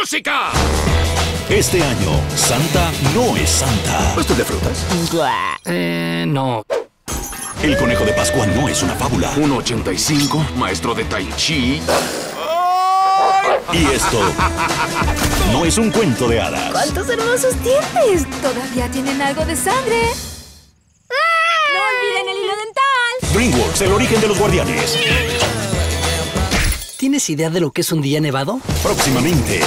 música! Este año, Santa no es Santa. ¿Esto es de frutas? No. El conejo de Pascua no es una fábula. 1.85, maestro de Tai Chi. Y esto no es un cuento de hadas. ¡Cuántos hermosos dientes! Todavía tienen algo de sangre. ¡No olviden el hilo dental! DreamWorks, El origen de los guardianes. ¿Tienes idea de lo que es un día nevado? Próximamente.